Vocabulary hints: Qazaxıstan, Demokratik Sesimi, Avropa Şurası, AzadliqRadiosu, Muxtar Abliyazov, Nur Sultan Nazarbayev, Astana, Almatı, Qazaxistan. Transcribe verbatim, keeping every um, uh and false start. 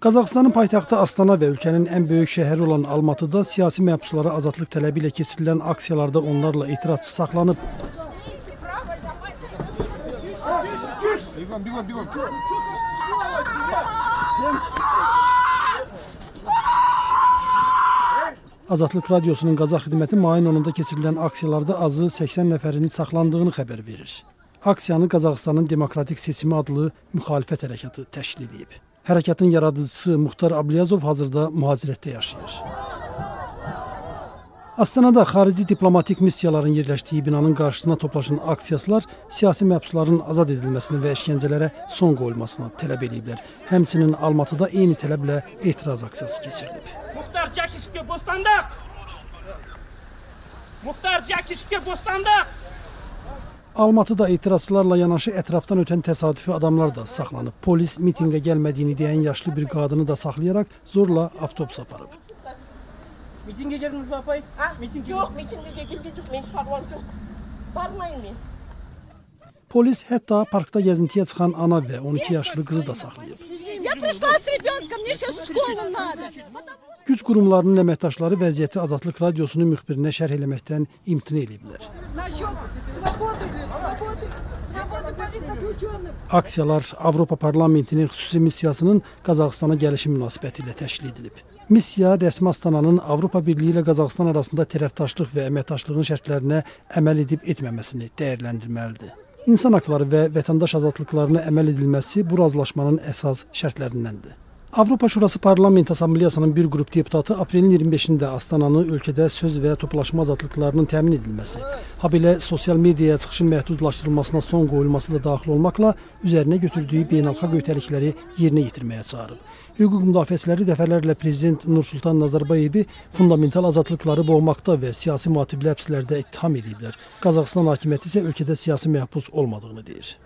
Qazaxıstanın paytaxtı Astana ve ülkenin en büyük şehri olan Almatı'da siyasi məhbuslara azadlık tələbiyle keçirilen aksiyalarda onlarla etirazçı saklanıb. Azadlık Radiosunun Qazax xidməti mayın onunda keçirilen aksiyalarda azı səksən nəfərinin saxlandığını xəbər verir. Aksiyanı Qazaxıstanın Demokratik Sesimi adlı müxalifət hərəkatı təşkil edib. Hərəkatın yaradıcısı Muxtar Abliyazov hazırda mühacirətdə yaşayır. Astanada xarici diplomatik missiyaların yerləşdiyi binanın qarşısına toplaşan aksiyaslar siyasi məhbusların azad edilməsini və işgəncələrə son qoyulmasını tələb ediblər. Həmçinin Almatıda eyni tələblə etiraz aksiyası keçirilib. Muxtar Qazaxistan bostandaq! Muxtar Qazaxistan bostandaq! Almatıda etirazçılarla yanaşı ətrafdan ötən təsadüfi adamlar da saxlanıb. Polis mitinqə gəlmədiyini deyən yaşlı bir qadını da saxlayaraq zorla avtobus aparıb. Mitinqə gəldiniz mi apay? Yox, mitinqə gəlməyəcəm, mən şarvam yox. Barmayın men. Polis hətta parkda gəzintiyə çıxan ana və on iki yaşlı qızı da saxlayıb. Güc qurumlarının əməkdaşları vəziyyəti Azadlıq Radiosunun müxbirinə şərh eləməkdən imtina ediblər. Aksiyalar Avropa Parlamentinin xüsusi missiyasının Qazaxıstana gəlişi münasibəti ilə təşkil edilib. Missiya rəsmi Astananın Avropa Birliyi ilə Qazaxıstan arasında tərəfdaşlıq və əməkdaşlığın şərtlərinə əməl edib etməməsini dəyərləndirməlidir. İnsan haqları və vətəndaş azadlıqlarına əməl edilməsi bu razılaşmanın əsas şərtlərindəndir. Avropa Şurası Parlament Assambleyasının bir qrup deputatı aprelin iyirmi beşində Astananı ölkədə söz və toplaşma azadlıqlarının təmin edilməsi, habelə sosial mediaya çıxışın məhdudlaşdırılmasına son qoyulması da daxil olmaqla üzərinə götürdüyü beynəlxalq öhdəlikləri yerinə yetirməyə çağırıb. Hüquq müdafiəçiləri dəfələrlə Prezident Nur Sultan Nazarbayevi fundamental azadlıqları boğmaqda və siyasi motivli həbslərdə ittiham ediblər. Qazaxıstan hakimiyyəti isə ölkədə siyasi məhbus olmadığını deyir.